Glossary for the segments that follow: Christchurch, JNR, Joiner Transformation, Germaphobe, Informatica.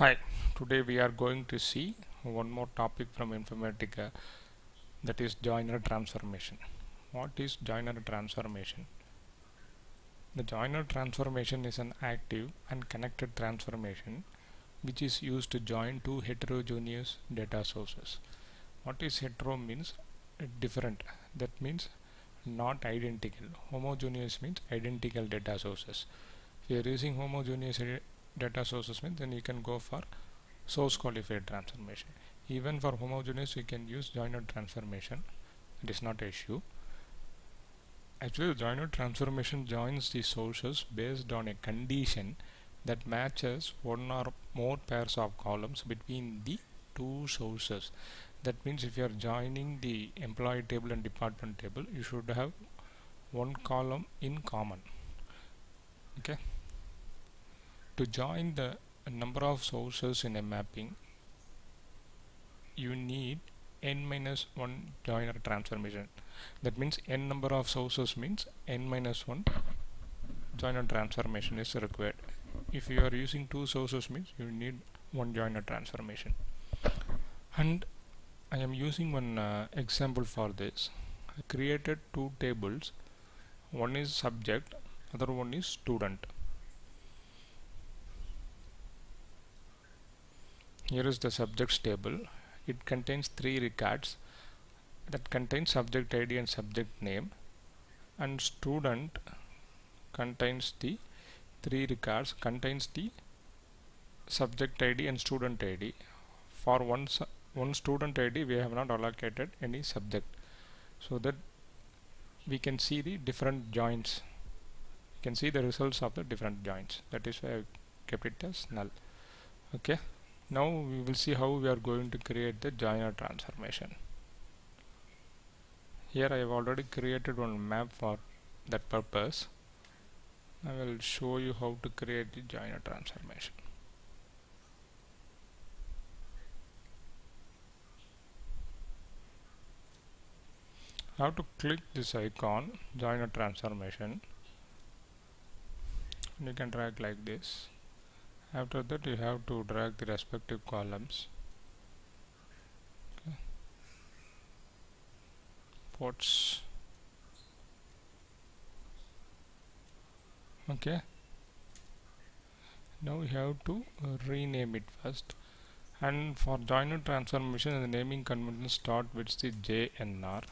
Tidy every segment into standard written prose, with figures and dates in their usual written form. Hi, today we are going to see one more topic from Informatica, that is Joiner Transformation. What is Joiner Transformation? The Joiner Transformation is an active and connected transformation which is used to join two heterogeneous data sources. What is hetero means different, that means not identical. Homogeneous means identical data sources. If you are using homogeneous data sources means, then you can go for source qualified transformation. Even for homogeneous you can use Joiner transformation, it is not an issue. Actually, Joiner transformation joins the sources based on a condition that matches one or more pairs of columns between the two sources. That means if you are joining the employee table and department table, you should have one column in common. Okay. To join the number of sources in a mapping, you need n-1 joiner transformation. That means n number of sources means n-1 joiner transformation is required. If you are using two sources means you need one joiner transformation. And I am using one example for this. I created two tables. One is subject, other one is student. Here is the subjects table. It contains three records that contain subject ID and subject name, and student contains the three records contains the subject ID and student ID. For one student ID we have not allocated any subject, so that we can see the different joins. You can see the results of the different joins. That is why I kept it as null. Okay. Now we will see how we are going to create the joiner transformation. Here I have already created one map for that purpose. I will show you how to create the joiner transformation. I have to click this icon, joiner transformation, and you can drag like this. After that you have to drag the respective columns. Okay. Ports. Okay. Now you have to rename it first. And for joiner transformation, the naming convention starts with the JNR.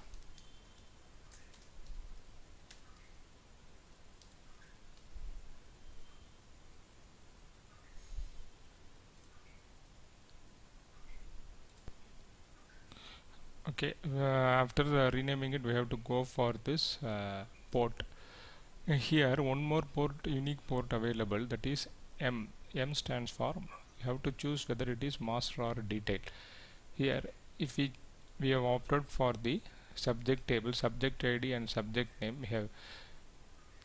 Okay, after the renaming it, we have to go for this port. Here one more port, unique port available, that is M. M stands for, you have to choose whether it is master or detail. Here if we have opted for the subject table, subject ID and subject name we have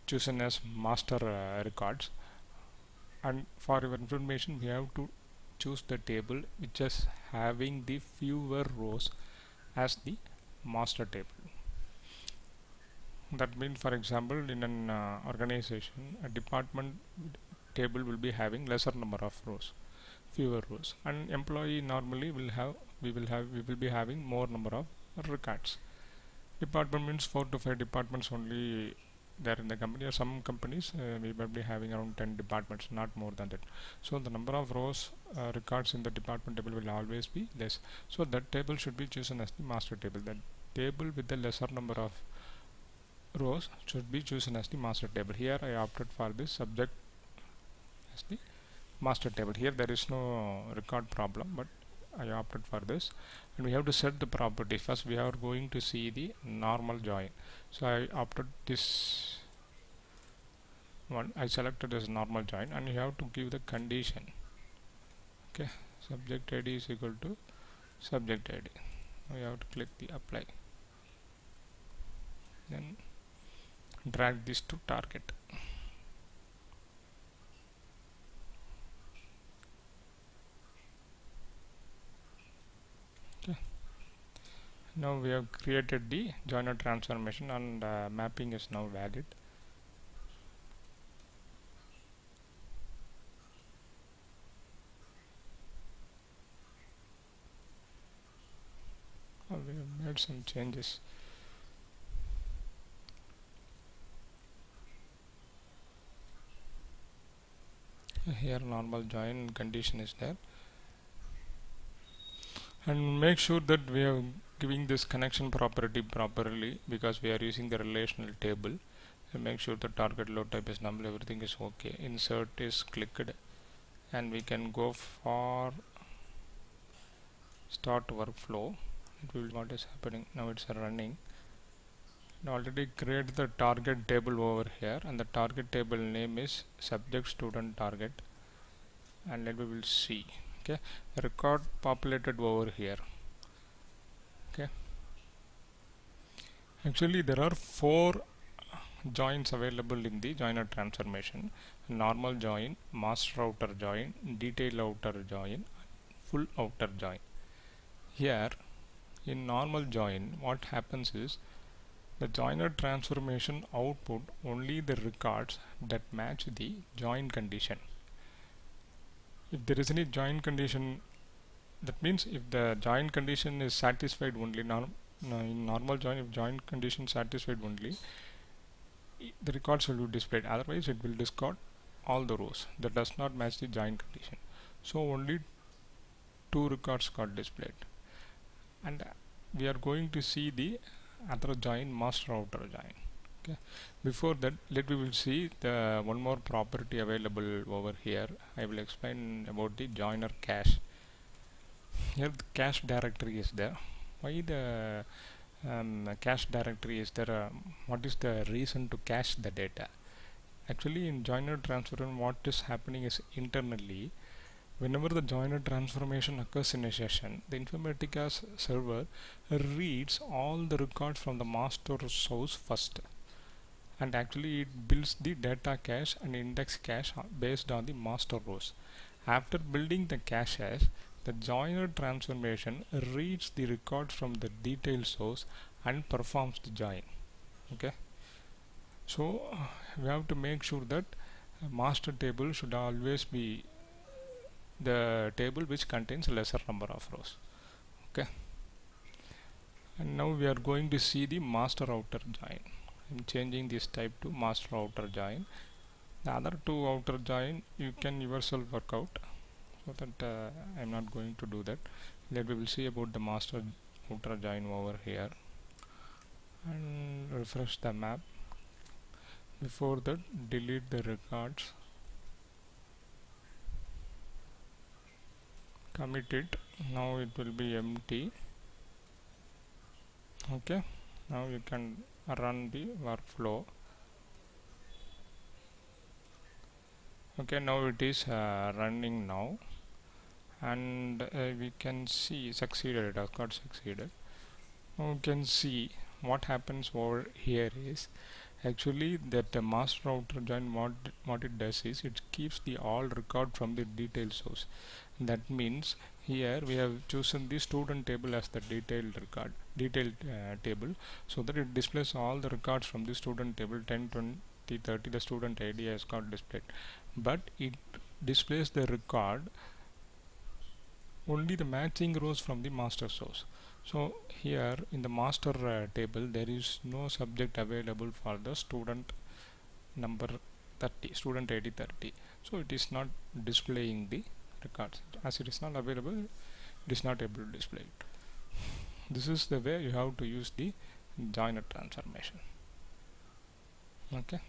chosen as master records. And for your information, we have to choose the table which is having the fewer rows as the master table. That means, for example, in an organization, a department table will be having lesser number of rows, fewer rows, and employee normally will be having more number of records. Department means 4 to 5 departments only there in the company, or some companies we will be having around 10 departments, not more than that. So the number of rows records in the department table will always be less, so that table should be chosen as the master table. The table with the lesser number of rows should be chosen as the master table. Here I opted for this subject as the master table. Here there is no record problem, but I opted for this. And we have to set the property. First we are going to see the normal join, so I opted this one. I selected as normal join, and you have to give the condition. Okay, subject ID is equal to subject ID. Now you have to click the apply, then drag this to target. Now we have created the joiner transformation, and mapping is now valid. some changes. Here normal join condition is there, and make sure that we are giving this connection property properly, because we are using the relational table. And make sure the target load type is null, everything is okay. Insert is clicked, and we can go for start workflow. It will, what is happening now, it's running. And already create the target table over here, and the target table name is subject student target, and then we will see, okay, record populated over here. Okay, actually there are 4 joins available in the joiner transformation: normal join, master outer join, detail outer join, full outer join. Here in normal join, what happens is the joiner transformation output only the records that match the join condition. If there is any join condition, that means if the join condition is satisfied only, in normal join, if join condition satisfied only, the records will be displayed, otherwise it will discard all the rows that does not match the join condition. So only 2 records got displayed, and we are going to see the other join, master outer join. Okay, before that, we will see the one more property available over here. I will explain about the joiner cache. Here the cache directory is there. Why the cache directory is there? What is the reason to cache the data? Actually in joiner transformation, what is happening is internally, whenever the joiner transformation occurs in a session, the Informatica's server reads all the records from the master source first, and actually it builds the data cache and index cache based on the master rows. After building the caches, the joiner transformation reads the records from the detail source and performs the join. Okay, so we have to make sure that master table should always be the table which contains lesser number of rows. Okay, and now we are going to see the master outer join. I'm changing this type to master outer join. The other 2 outer join you can yourself work out, so that I'm not going to do that. Let we will see about the master outer join over here, and refresh the map. Before that, delete the records, commit it. Now it will be empty. Okay, now you can run the workflow. Okay, now it is running now, and we can see succeeded. It has got succeeded. Now you can see what happens over here is actually that the master outer join, what it does is it keeps the all record from the detail source. That means here we have chosen the student table as the detailed record, detailed table, so that it displays all the records from the student table 10, 20, 30. The student ID has got displayed, but it displays the record only the matching rows from the master source. So here in the master table, there is no subject available for the student number 30, student ID 30. So it is not displaying the records. As it is not available, it is not able to display it. This is the way you have to use the joiner transformation. Okay.